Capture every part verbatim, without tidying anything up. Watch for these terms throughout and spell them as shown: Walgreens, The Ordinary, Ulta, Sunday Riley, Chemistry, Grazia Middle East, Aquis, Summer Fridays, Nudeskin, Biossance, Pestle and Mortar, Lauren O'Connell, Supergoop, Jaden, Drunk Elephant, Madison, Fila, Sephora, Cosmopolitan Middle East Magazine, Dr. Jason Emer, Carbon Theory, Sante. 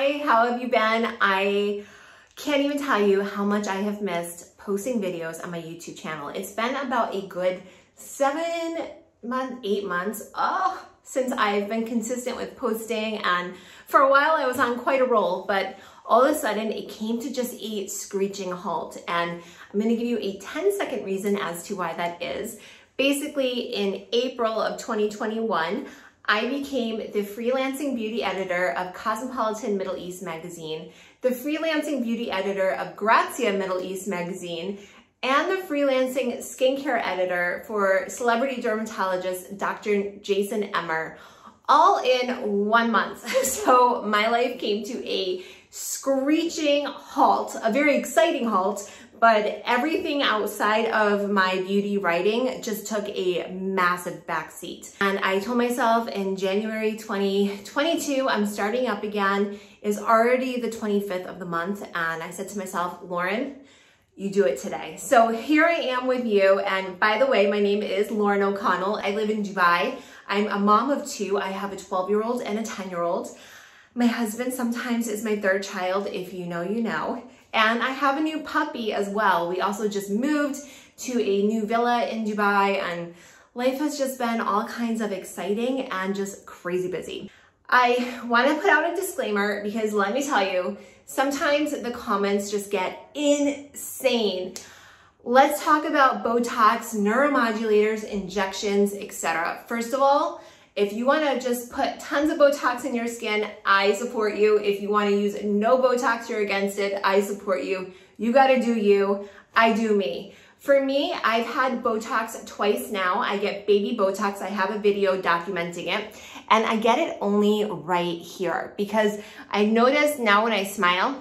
Hi, how have you been? I can't even tell you how much I have missed posting videos on my YouTube channel. It's been about a good seven months, eight months, oh, since I've been consistent with posting, and for a while I was on quite a roll, but all of a sudden it came to just a screeching halt, and I'm gonna give you a ten second reason as to why that is. Basically, in April of twenty twenty-one, I became the freelancing beauty editor of Cosmopolitan Middle East Magazine, the freelancing beauty editor of Grazia Middle East Magazine, and the freelancing skincare editor for celebrity dermatologist Doctor Jason Emer, all in one month. So my life came to a screeching halt, a very exciting halt, but everything outside of my beauty writing just took a massive backseat. And I told myself in January twenty twenty-two, I'm starting up again. It's already the twenty-fifth of the month. And I said to myself, Lauren, you do it today. So here I am with you. And by the way, my name is Lauren O'Connell. I live in Dubai. I'm a mom of two. I have a twelve year old and a ten year old. My husband sometimes is my third child. If you know, you know. And I have a new puppy as well. We also just moved to a new villa in Dubai, and life has just been all kinds of exciting and just crazy busy. I want to put out a disclaimer because let me tell you, sometimes the comments just get insane. Let's talk about Botox, neuromodulators, injections, et cetera. First of all, if you want to just put tons of Botox in your skin, I support you. If you want to use no Botox, you're against it, I support you. You got to do you, I do me. For me, I've had Botox twice now. I get baby Botox. I have a video documenting it, and I get it only right here because I notice now when I smile,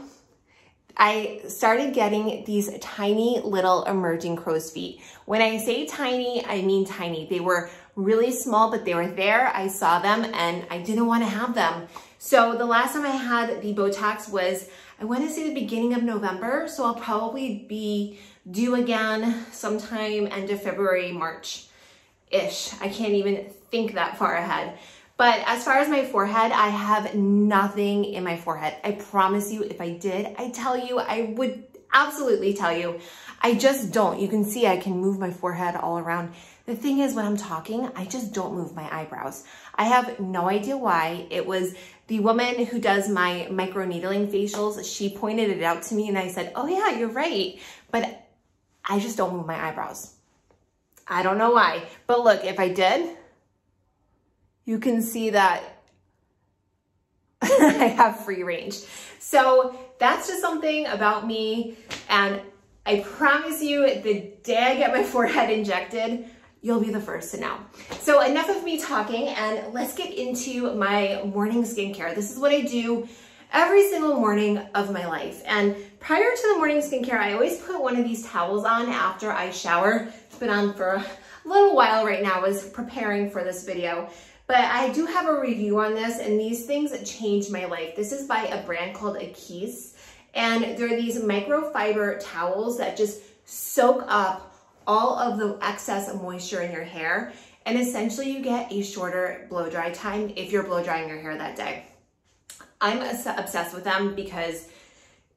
I started getting these tiny little emerging crow's feet. When I say tiny, I mean tiny. They were really small, but they were there. I saw them and I didn't want to have them. So the last time I had the Botox was, I want to say the beginning of November. So I'll probably be due again sometime end of February, March-ish. I can't even think that far ahead. But as far as my forehead, I have nothing in my forehead. I promise you, if I did, I tell you, I would absolutely tell you. I just don't. You can see I can move my forehead all around. The thing is, when I'm talking, I just don't move my eyebrows. I have no idea why. It was the woman who does my microneedling facials. She pointed it out to me and I said, oh yeah, you're right. But I just don't move my eyebrows. I don't know why. But look, if I did, you can see that I have free range. So that's just something about me. And I promise you, the day I get my forehead injected, you'll be the first to know. So enough of me talking, and let's get into my morning skincare. This is what I do every single morning of my life. And prior to the morning skincare, I always put one of these towels on after I shower. It's been on for a little while right now. I was preparing for this video. But I do have a review on this, and these things changed my life. This is by a brand called Aquis, and they're these microfiber towels that just soak up all of the excess moisture in your hair, and essentially you get a shorter blow dry time if you're blow drying your hair that day. I'm obsessed with them because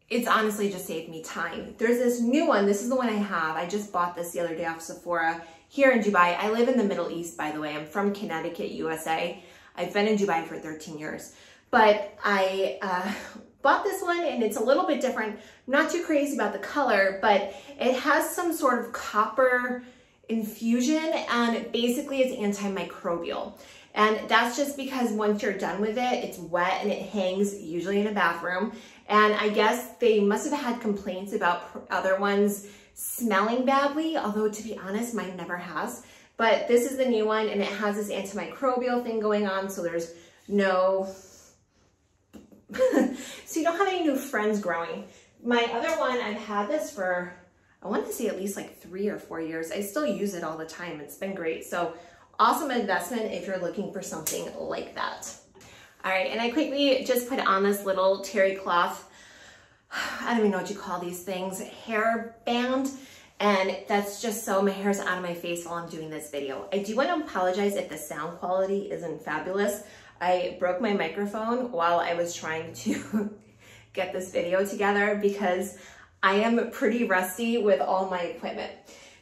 it's honestly just saved me time. There's this new one. This is the one I have. I just bought this the other day off Sephora here in Dubai. I live in the Middle East, by the way. I'm from Connecticut, U S A. I've been in Dubai for thirteen years, but I uh, bought this one, and it's a little bit different. I'm not too crazy about the color, but it has some sort of copper infusion, and basically it's antimicrobial. And that's just because once you're done with it, it's wet and it hangs usually in a bathroom. And I guess they must have had complaints about other ones smelling badly, although to be honest, mine never has. But this is the new one, and it has this antimicrobial thing going on, so there's no, so you don't have any new friends growing. My other one, I've had this for, I want to say at least like three or four years. I still use it all the time. It's been great. So awesome investment if you're looking for something like that. All right, and I quickly just put on this little terry cloth. I don't even know what you call these things, hair band. And that's just so my hair's out of my face while I'm doing this video. I do want to apologize if the sound quality isn't fabulous. I broke my microphone while I was trying to get this video together because I am pretty rusty with all my equipment.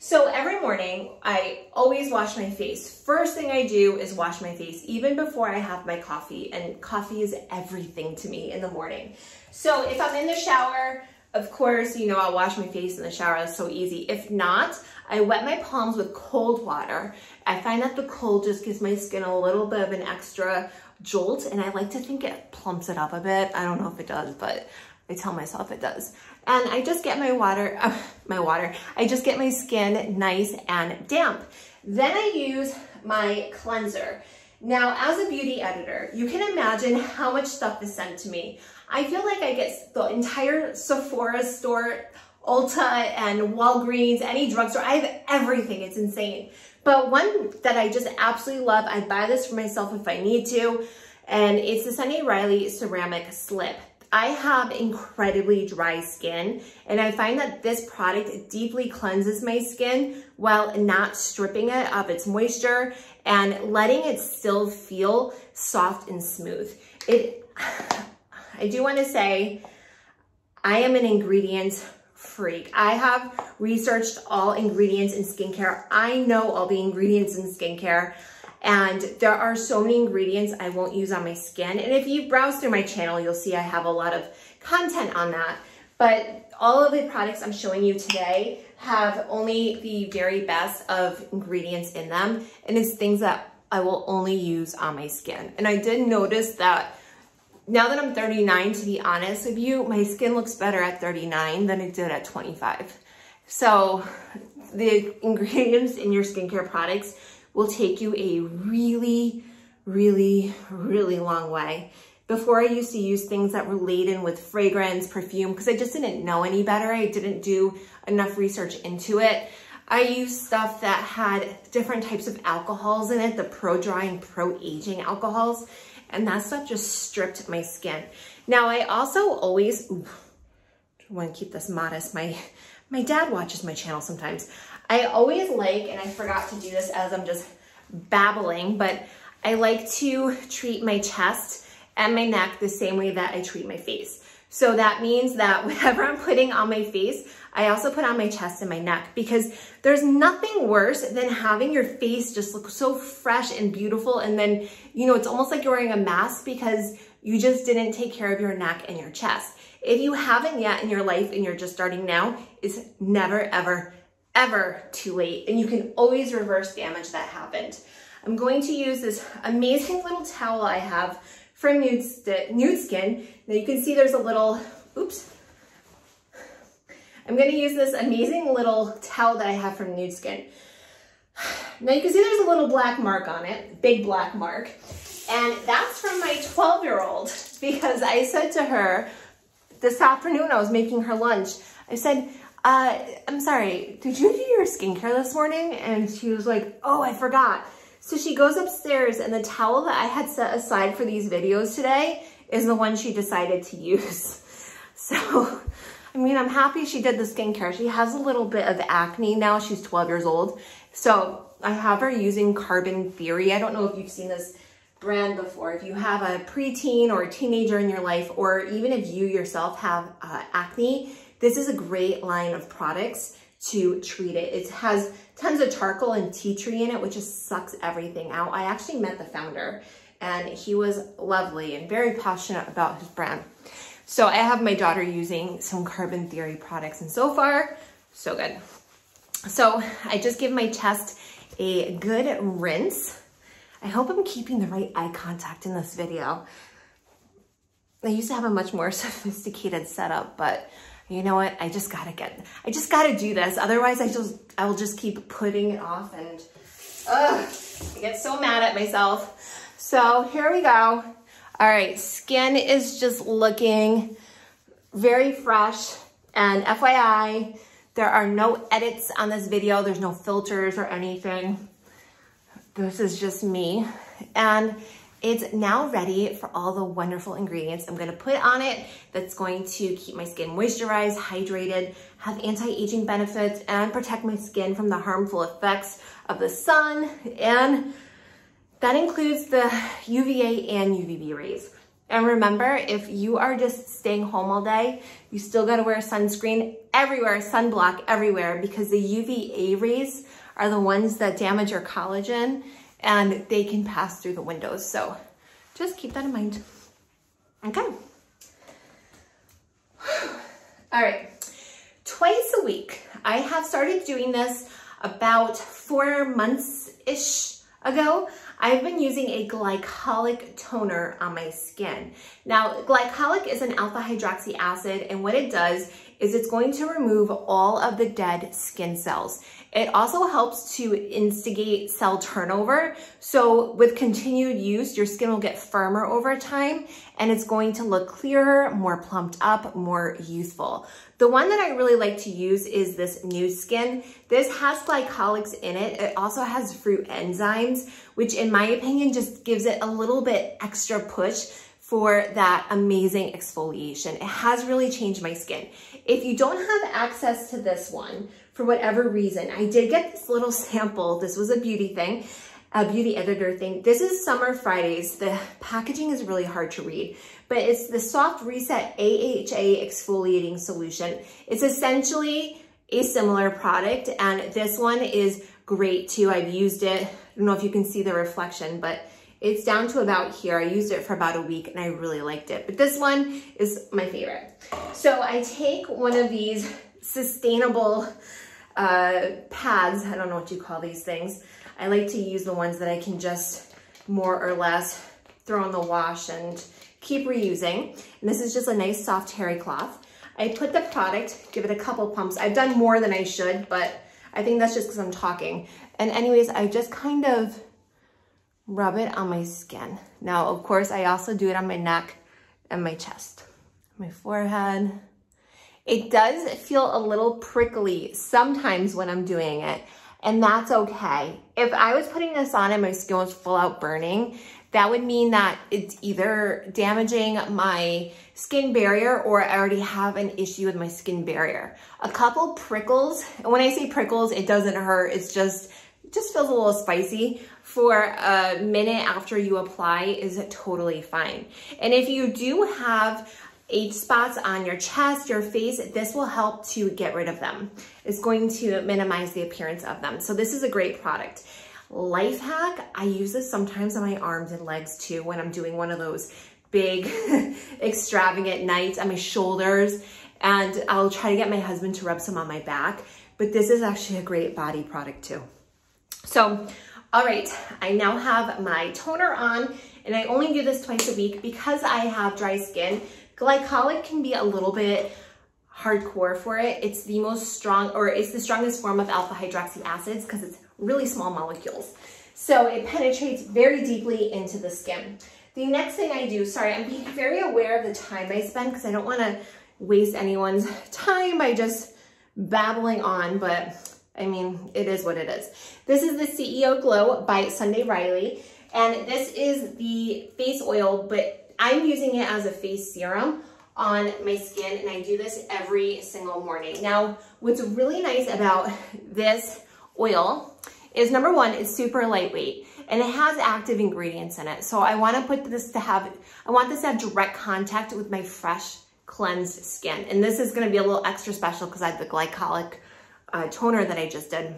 So every morning, I always wash my face. First thing I do is wash my face, even before I have my coffee, and coffee is everything to me in the morning. So if I'm in the shower, of course, you know, I'll wash my face in the shower, it's so easy. If not, I wet my palms with cold water. I find that the cold just gives my skin a little bit of an extra jolt, and I like to think it plumps it up a bit. I don't know if it does, but I tell myself it does. And I just get my water, uh, my water, I just get my skin nice and damp. Then I use my cleanser. Now, as a beauty editor, you can imagine how much stuff is sent to me. I feel like I get the entire Sephora store, Ulta and Walgreens, any drugstore, I have everything, it's insane. But one that I just absolutely love, I buy this for myself if I need to, and it's the Sunday Riley Ceramic Slip. I have incredibly dry skin, and I find that this product deeply cleanses my skin while not stripping it of its moisture and letting it still feel soft and smooth. It, I do want to say, I am an ingredient freak. I have researched all ingredients in skincare. I know all the ingredients in skincare. And there are so many ingredients I won't use on my skin. And if you browse through my channel, you'll see I have a lot of content on that. But all of the products I'm showing you today have only the very best of ingredients in them. And it's things that I will only use on my skin. And I did notice that now that I'm thirty-nine, to be honest with you, my skin looks better at thirty-nine than it did at twenty-five. So the ingredients in your skincare products will take you a really, really, really long way. Before I used to use things that were laden with fragrance, perfume, because I just didn't know any better. I didn't do enough research into it. I used stuff that had different types of alcohols in it, the pro-dry and pro-aging alcohols, and that stuff just stripped my skin. Now I also always, ooh, I want to keep this modest, my, my dad watches my channel sometimes. I always like, and I forgot to do this as I'm just babbling, but I like to treat my chest and my neck the same way that I treat my face. So that means that whatever I'm putting on my face, I also put on my chest and my neck, because there's nothing worse than having your face just look so fresh and beautiful. And then, you know, it's almost like you're wearing a mask because you just didn't take care of your neck and your chest. If you haven't yet in your life and you're just starting now, it's never, ever, ever too late, and you can always reverse damage that happened. I'm going to use this amazing little towel I have from Nudeskin. Now you can see there's a little, oops. I'm going to use this amazing little towel that I have from Nudeskin. Now you can see there's a little black mark on it, big black mark, and that's from my twelve year old, because I said to her this afternoon, I was making her lunch, I said, Uh, I'm sorry, did you do your skincare this morning? And she was like, oh, I forgot. So she goes upstairs, and the towel that I had set aside for these videos today is the one she decided to use. So, I mean, I'm happy she did the skincare. She has a little bit of acne now. She's twelve years old. So I have her using Carbon Theory. I don't know if you've seen this brand before. If you have a preteen or a teenager in your life, or even if you yourself have uh, acne, this is a great line of products to treat it. It has tons of charcoal and tea tree in it, which just sucks everything out. I actually met the founder, and he was lovely and very passionate about his brand. So I have my daughter using some Carbon Theory products, and so far, so good. So I just give my chest a good rinse. I hope I'm keeping the right eye contact in this video. I used to have a much more sophisticated setup, but you know what? I just gotta get, I just gotta do this. Otherwise I just, I will just keep putting it off, and ugh, I get so mad at myself. So here we go. All right, skin is just looking very fresh. And F Y I, there are no edits on this video. There's no filters or anything. This is just me. And it's now ready for all the wonderful ingredients I'm gonna put on it that's going to keep my skin moisturized, hydrated, have anti-aging benefits, and protect my skin from the harmful effects of the sun and That includes the U V A and U V B rays. And remember, if you are just staying home all day, you still gotta wear sunscreen everywhere, sunblock everywhere, because the U V A rays are the ones that damage your collagen and they can pass through the windows. So just keep that in mind. Okay. All right, twice a week. I have started doing this about four months-ish ago. I've been using a glycolic toner on my skin. Now, glycolic is an alpha hydroxy acid, and what it does is it's going to remove all of the dead skin cells. It also helps to instigate cell turnover. So with continued use, your skin will get firmer over time, and it's going to look clearer, more plumped up, more youthful. The one that I really like to use is this Nudeskin. This has glycolics in it. It also has fruit enzymes, which in my opinion just gives it a little bit extra push for that amazing exfoliation. It has really changed my skin. If you don't have access to this one, for whatever reason, I did get this little sample. This was a beauty thing, a beauty editor thing. This is Summer Fridays. The packaging is really hard to read, but it's the Soft Reset A H A Exfoliating Solution. It's essentially a similar product, and this one is great too. I've used it. I don't know if you can see the reflection, but it's down to about here. I used it for about a week and I really liked it, but this one is my favorite. So I take one of these sustainable uh, pads. I don't know what you call these things. I like to use the ones that I can just more or less throw in the wash and keep reusing. And this is just a nice soft terry cloth. I put the product, give it a couple pumps. I've done more than I should, but I think that's just because I'm talking. And anyways, I just kind of rub it on my skin. Now, of course, I also do it on my neck and my chest, my forehead. It does feel a little prickly sometimes when I'm doing it, and that's okay. If I was putting this on and my skin was full out burning, that would mean that it's either damaging my skin barrier or I already have an issue with my skin barrier. A couple prickles, and when I say prickles, it doesn't hurt, it's just, it just feels a little spicy for a minute after you apply is totally fine. And if you do have age spots on your chest, your face, this will help to get rid of them. It's going to minimize the appearance of them. So this is a great product. Life hack, I use this sometimes on my arms and legs too when I'm doing one of those big extravagant nights on my shoulders, and I'll try to get my husband to rub some on my back, but this is actually a great body product too. So, all right, I now have my toner on, and I only do this twice a week because I have dry skin. Glycolic can be a little bit hardcore for it. It's the most strong, or it's the strongest form of alpha hydroxy acids because it's really small molecules. So it penetrates very deeply into the skin. The next thing I do, sorry, I'm being very aware of the time I spend because I don't want to waste anyone's time by just babbling on, but I mean, it is what it is. This is the C E O Glow by Sunday Riley, and this is the face oil, but I'm using it as a face serum on my skin, and I do this every single morning. Now, what's really nice about this oil is, number one, it's super lightweight and it has active ingredients in it. So I want to put this to have, I want this to have direct contact with my fresh cleansed skin. And this is going to be a little extra special because I have the glycolic uh, toner that I just did.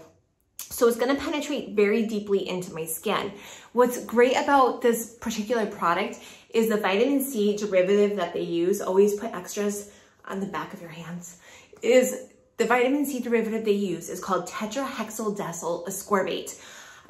So it's going to penetrate very deeply into my skin. What's great about this particular product is the vitamin C derivative that they use, always put extras on the back of your hands, is the vitamin C derivative they use is called tetrahexyldecyl ascorbate.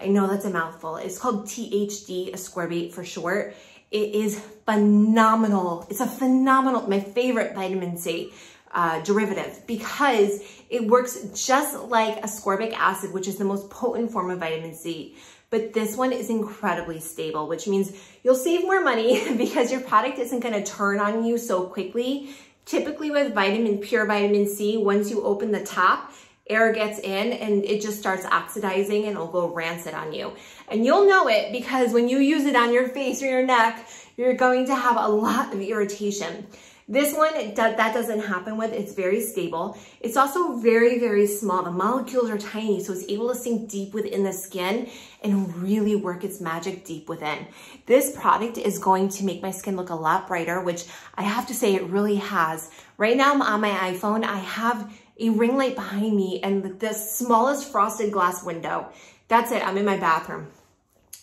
I know that's a mouthful. It's called T H D ascorbate for short. It is phenomenal. It's a phenomenal, my favorite vitamin C uh, derivative, because it works just like ascorbic acid, which is the most potent form of vitamin C. But this one is incredibly stable, which means you'll save more money because your product isn't gonna turn on you so quickly. Typically with vitamin, pure vitamin C, once you open the top, air gets in and it just starts oxidizing and it'll go rancid on you. And you'll know it because when you use it on your face or your neck, you're going to have a lot of irritation. This one, it does, that doesn't happen with. It's very stable. It's also very, very small. The molecules are tiny, so it's able to sink deep within the skin and really work its magic deep within. This product is going to make my skin look a lot brighter, which I have to say it really has. Right now I'm on my iPhone. I have a ring light behind me and the smallest frosted glass window. That's it, I'm in my bathroom.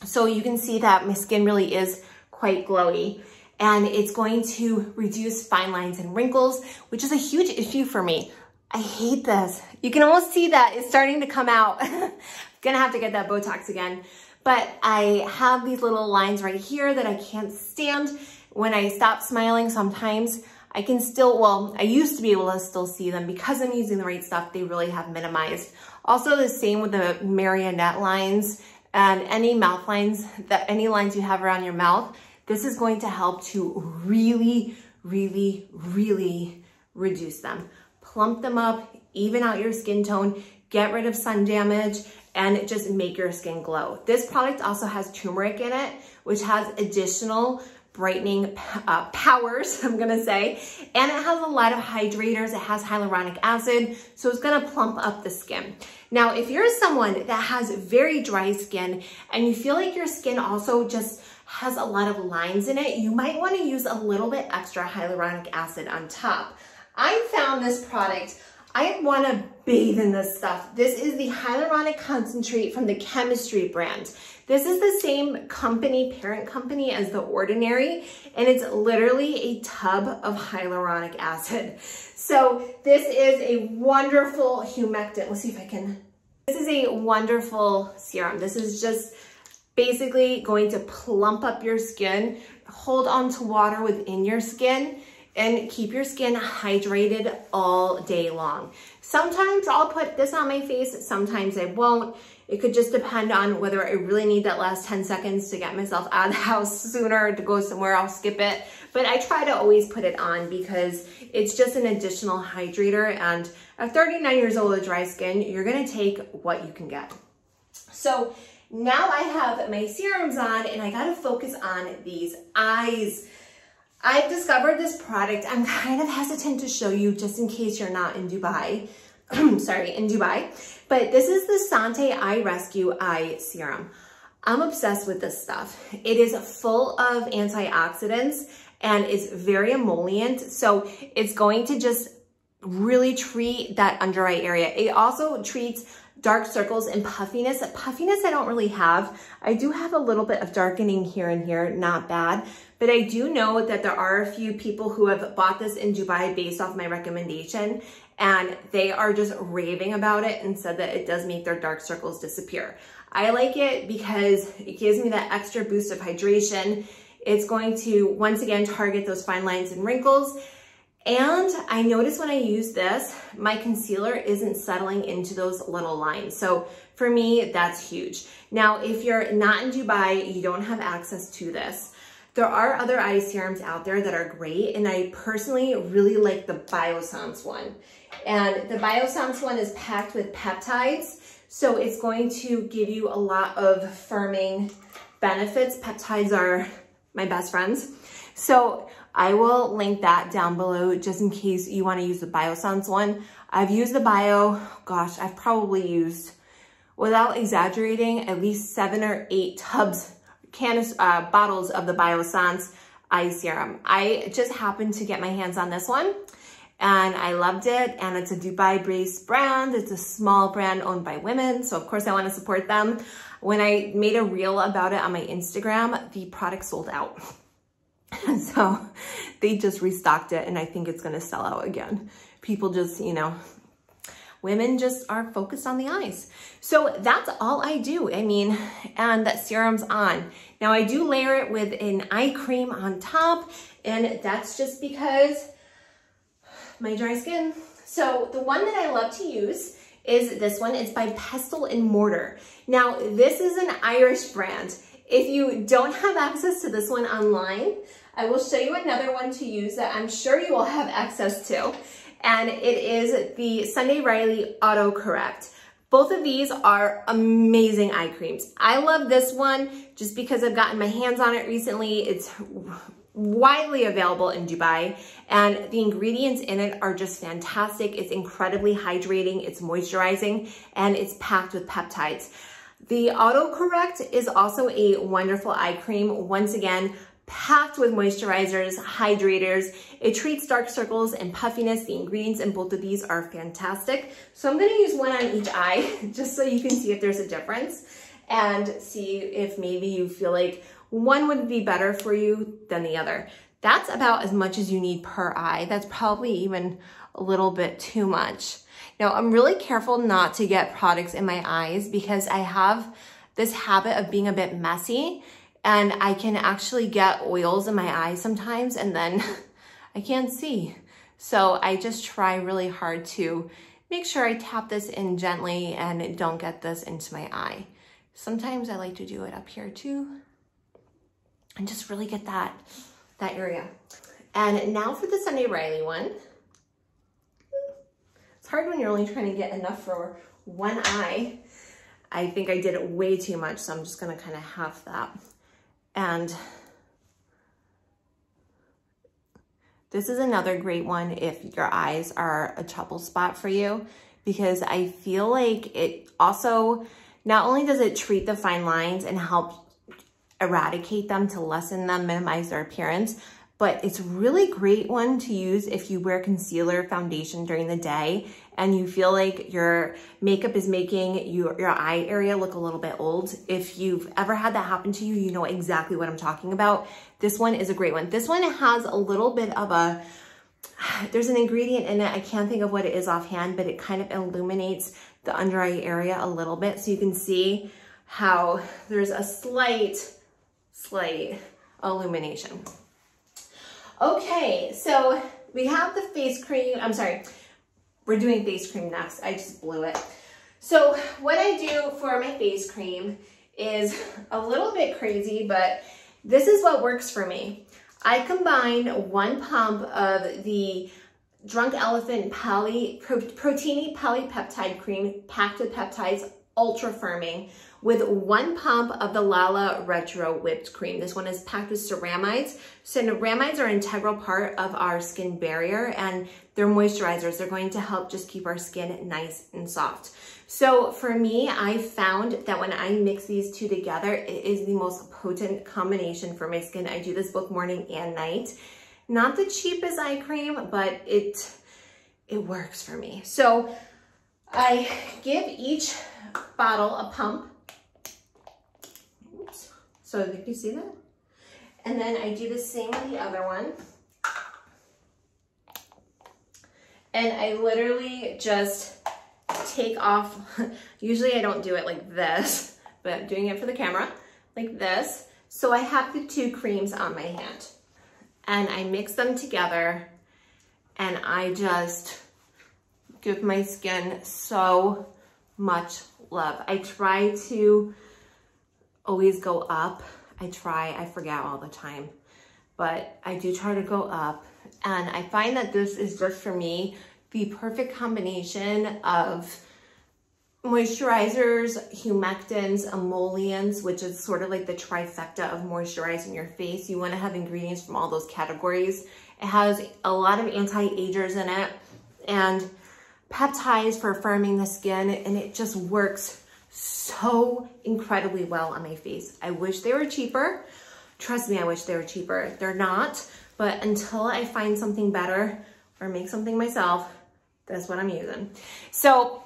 So you can see that my skin really is quite glowy, and it's going to reduce fine lines and wrinkles, which is a huge issue for me. I hate this. You can almost see that it's starting to come out. I'm gonna have to get that Botox again. But I have these little lines right here that I can't stand. When I stop smiling sometimes, I can still, well, I used to be able to still see them. Because I'm using the right stuff, they really have minimized. Also the same with the marionette lines and any mouth lines, that any lines you have around your mouth. This is going to help to really, really, really reduce them. Plump them up, even out your skin tone, get rid of sun damage, and just make your skin glow. This product also has turmeric in it, which has additional brightening uh, powers, I'm gonna say. And it has a lot of hydrators, it has hyaluronic acid, so it's gonna plump up the skin. Now, if you're someone that has very dry skin and you feel like your skin also just has a lot of lines in it, you might wanna use a little bit extra hyaluronic acid on top. I found this product, I wanna bathe in this stuff. This is the Hyaluronic Concentrate from the Chemistry brand. This is the same company, parent company, as The Ordinary, and it's literally a tub of hyaluronic acid. So this is a wonderful humectant. Let's see if I can. This is a wonderful serum. This is just basically going to plump up your skin, hold on to water within your skin, and keep your skin hydrated all day long. Sometimes I'll put this on my face, sometimes I won't. It could just depend on whether I really need that last ten seconds to get myself out of the house sooner, to go somewhere, I'll skip it. But I try to always put it on because it's just an additional hydrator, and at thirty-nine years old with dry skin, you're gonna take what you can get. So now I have my serums on and I gotta focus on these eyes. I've discovered this product. I'm kind of hesitant to show you just in case you're not in Dubai. Sorry, in Dubai. But this is the Sante Eye Rescue Eye Serum. I'm obsessed with this stuff. It is full of antioxidants and it's very emollient. So it's going to just really treat that under eye area. It also treats dark circles and puffiness. Puffiness I don't really have. I do have a little bit of darkening here and here, not bad. But I do know that there are a few people who have bought this in Dubai based off my recommendation, and they are just raving about it and said that it does make their dark circles disappear. I like it because it gives me that extra boost of hydration. It's going to, once again, target those fine lines and wrinkles. And I noticed when I use this, my concealer isn't settling into those little lines. So for me, that's huge. Now, if you're not in Dubai, you don't have access to this. There are other eye serums out there that are great, and I personally really like the Biossance one. And the Biossance one is packed with peptides, so it's going to give you a lot of firming benefits. Peptides are my best friends. So I will link that down below just in case you want to use the Biossance one. I've used the Bio, gosh, I've probably used, without exaggerating, at least seven or eight tubs Canister, uh, bottles of the Biossance eye serum. I just happened to get my hands on this one and I loved it, and it's a Dubai-based brand. It's a small brand owned by women, so of course I want to support them. When I made a reel about it on my Instagram, the product sold out. So they just restocked it, and I think it's going to sell out again. People just, you know, women just are focused on the eyes. So that's all I do. I mean, and that serum's on. Now I do layer it with an eye cream on top, and that's just because my dry skin. So the one that I love to use is this one. It's by Pestle and Mortar. Now this is an Irish brand. If you don't have access to this one online, I will show you another one to use that I'm sure you will have access to. And it is the Sunday Riley Auto Correct. Both of these are amazing eye creams. I love this one just because I've gotten my hands on it recently. It's widely available in Dubai, and the ingredients in it are just fantastic. It's incredibly hydrating, it's moisturizing, and it's packed with peptides. The autocorrect is also a wonderful eye cream, once again packed with moisturizers, hydrators. It treats dark circles and puffiness. The ingredients in both of these are fantastic. So I'm going to use one on each eye just so you can see if there's a difference and see if maybe you feel like one would be better for you than the other. That's about as much as you need per eye. That's probably even a little bit too much. Now, I'm really careful not to get products in my eyes because I have this habit of being a bit messy, and I can actually get oils in my eyes sometimes, and then I can't see. So I just try really hard to make sure I tap this in gently and don't get this into my eye. Sometimes I like to do it up here too, and just really get that, that area. And now for the Sunday Riley one. It's hard when you're only trying to get enough for one eye. I think I did it way too much, so I'm just gonna kind of half that. And this is another great one if your eyes are a trouble spot for you, because I feel like it also, not only does it treat the fine lines and help eradicate them to lessen them, minimize their appearance, but it's really great one to use if you wear concealer, foundation during the day, and you feel like your makeup is making your, your eye area look a little bit old. If you've ever had that happen to you, you know exactly what I'm talking about. This one is a great one. This one has a little bit of a, there's an ingredient in it, I can't think of what it is offhand, but it kind of illuminates the under eye area a little bit, so you can see how there's a slight, slight illumination. Okay, so we have the face cream. I'm sorry, we're doing face cream next. I just blew it. So what I do for my face cream is a little bit crazy, but this is what works for me. I combine one pump of the Drunk Elephant poly, Pro, Proteini Polypeptide Cream, packed with peptides, ultra firming, with one pump of the Lala Retro Whipped Cream. This one is packed with ceramides. Ceramides are an integral part of our skin barrier, and they're moisturizers. They're going to help just keep our skin nice and soft. So for me, I found that when I mix these two together, it is the most potent combination for my skin. I do this both morning and night. Not the cheapest eye cream, but it, it works for me. So I give each bottle a pump. Oops. So did you see that? And then I do the same with the other one. And I literally just take off. Usually I don't do it like this, but I'm doing it for the camera like this. So I have the two creams on my hand, and I mix them together, and I just give my skin so much love. I try to always go up. I try, I forget all the time, but I do try to go up, and I find that this is just for me the perfect combination of moisturizers, humectants, emollients, which is sort of like the trifecta of moisturizing your face. You want to have ingredients from all those categories. It has a lot of anti-agers in it and peptides for firming the skin, and it just works so incredibly well on my face. I wish they were cheaper. Trust me, I wish they were cheaper. They're not, but until I find something better or make something myself, that's what I'm using. So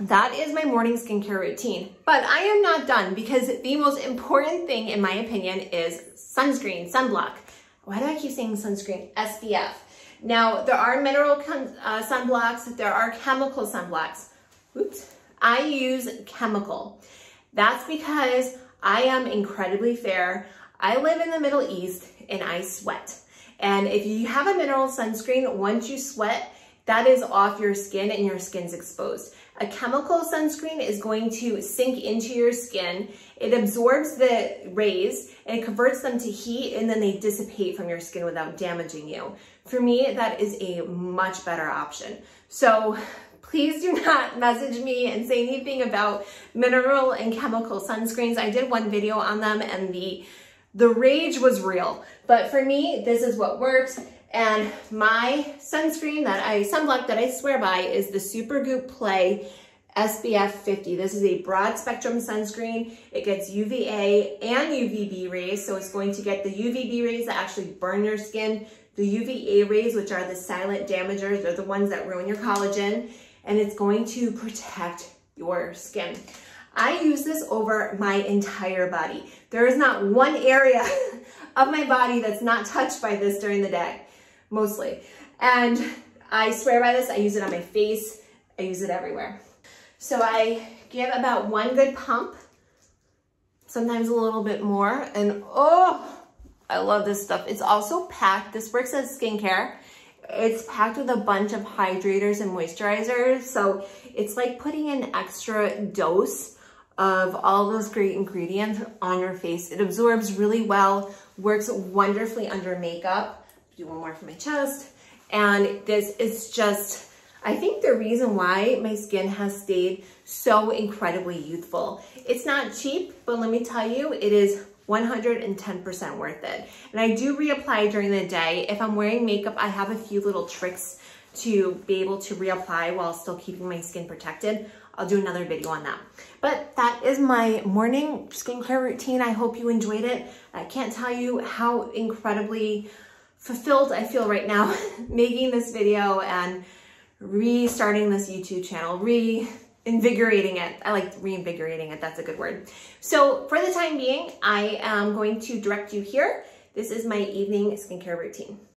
that is my morning skincare routine, but I am not done, because the most important thing in my opinion is sunscreen, sunblock. Why do I keep saying sunscreen? S P F. Now, there are mineral uh, sunblocks, there are chemical sunblocks. Oops. I use chemical. That's because I am incredibly fair. I live in the Middle East and I sweat. And if you have a mineral sunscreen, once you sweat, that is off your skin and your skin's exposed. A chemical sunscreen is going to sink into your skin. It absorbs the rays and it converts them to heat, and then they dissipate from your skin without damaging you. For me, that is a much better option. So please do not message me and say anything about mineral and chemical sunscreens. I did one video on them, and the The rage was real, but for me, this is what works. And my sunscreen that I, sunblock that I swear by is the Supergoop Play S P F fifty. This is a broad spectrum sunscreen. It gets U V A and U V B rays. So it's going to get the U V B rays that actually burn your skin, the U V A rays, which are the silent damagers, they're the ones that ruin your collagen, and it's going to protect your skin. I use this over my entire body. There is not one area of my body that's not touched by this during the day, mostly. And I swear by this, I use it on my face, I use it everywhere. So I give about one good pump, sometimes a little bit more, and oh, I love this stuff. It's also packed, this works as skincare. It's packed with a bunch of hydrators and moisturizers, so it's like putting an extra dose of all those great ingredients on your face. It absorbs really well, works wonderfully under makeup. Do one more for my chest. And this is just, I think the reason why my skin has stayed so incredibly youthful. It's not cheap, but let me tell you, it is one hundred ten percent worth it. And I do reapply during the day. If I'm wearing makeup, I have a few little tricks to be able to reapply while still keeping my skin protected. I'll do another video on that. But that is my morning skincare routine. I hope you enjoyed it. I can't tell you how incredibly fulfilled I feel right now making this video and restarting this YouTube channel, reinvigorating it. I like reinvigorating it, that's a good word. So for the time being, I am going to direct you here. This is my evening skincare routine.